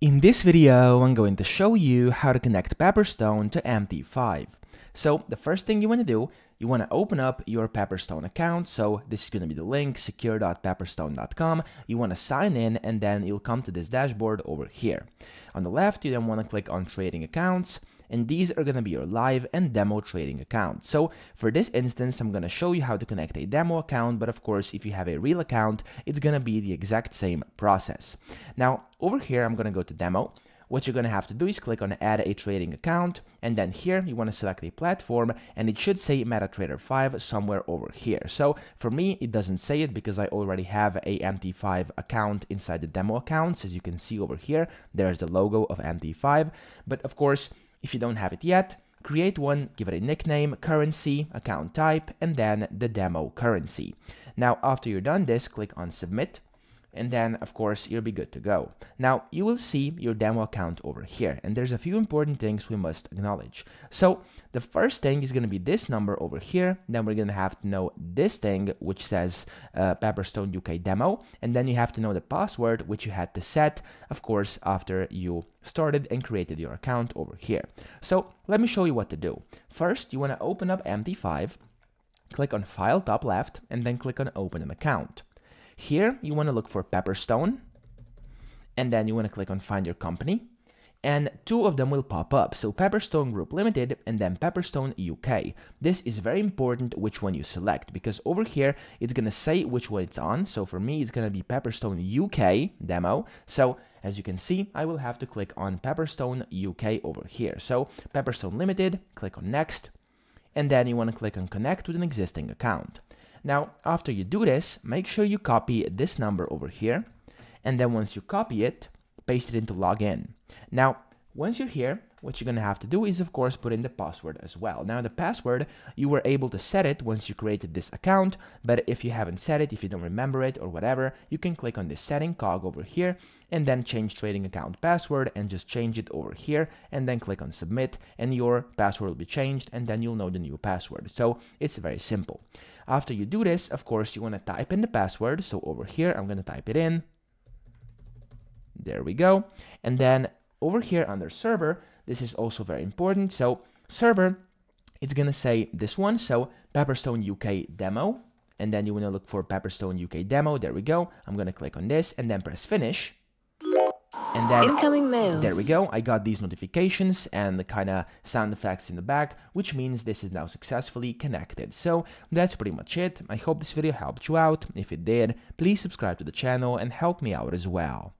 In this video, I'm going to show you how to connect Pepperstone to MT5. So the first thing you want to do, you want to open up your Pepperstone account. So this is going to be the link, secure.pepperstone.com. You want to sign in and then you'll come to this dashboard over here. On the left, you then want to click on trading accounts. And these are going to be your live and demo trading accounts. So for this instance, I'm going to show you how to connect a demo account. But of course, if you have a real account, it's going to be the exact same process. Now, over here, I'm going to go to demo. What you're going to have to do is click on add a trading account. And then here you want to select a platform and it should say MetaTrader 5 somewhere over here. So for me, it doesn't say it because I already have a MT5 account inside the demo accounts. As you can see over here, there's the logo of MT5. But of course, if you don't have it yet, create one, give it a nickname, currency, account type, and then the demo currency. Now, after you're done this, click on submit, and then of course you'll be good to go. Now, you will see your demo account over here, and there's a few important things we must acknowledge. So the first thing is going to be this number over here. Then we're going to have to know this thing, which says Pepperstone UK demo. And then you have to know the password, which you had to set, of course, after you started and created your account over here. So let me show you what to do. First, you want to open up MT5, click on File top left, and then click on Open an Account. Here, you want to look for Pepperstone, and then you want to click on Find Your Company, and two of them will pop up. So Pepperstone Group Limited and then Pepperstone UK. This is very important which one you select, because over here, it's going to say which one it's on. So for me, it's going to be Pepperstone UK demo. So as you can see, I will have to click on Pepperstone UK over here. So Pepperstone Limited, click on Next, and then you want to click on Connect with an existing account. Now, after you do this, make sure you copy this number over here. And then once you copy it, paste it into login. Now, once you're here, what you're going to have to do is, of course, put in the password as well. Now, the password, you were able to set it once you created this account. But if you haven't set it, if you don't remember it or whatever, you can click on this setting cog over here and then change trading account password and just change it over here and then click on submit and your password will be changed and then you'll know the new password. So it's very simple. After you do this, of course, you want to type in the password. So over here, I'm going to type it in. There we go. And then over here under server, this is also very important. So server, it's going to say this one. So Pepperstone UK demo. And then you want to look for Pepperstone UK demo. There we go. I'm going to click on this and then press finish. And then incoming mail. There we go. I got these notifications and the kind of sound effects in the back, which means this is now successfully connected. So that's pretty much it. I hope this video helped you out. If it did, please subscribe to the channel and help me out as well.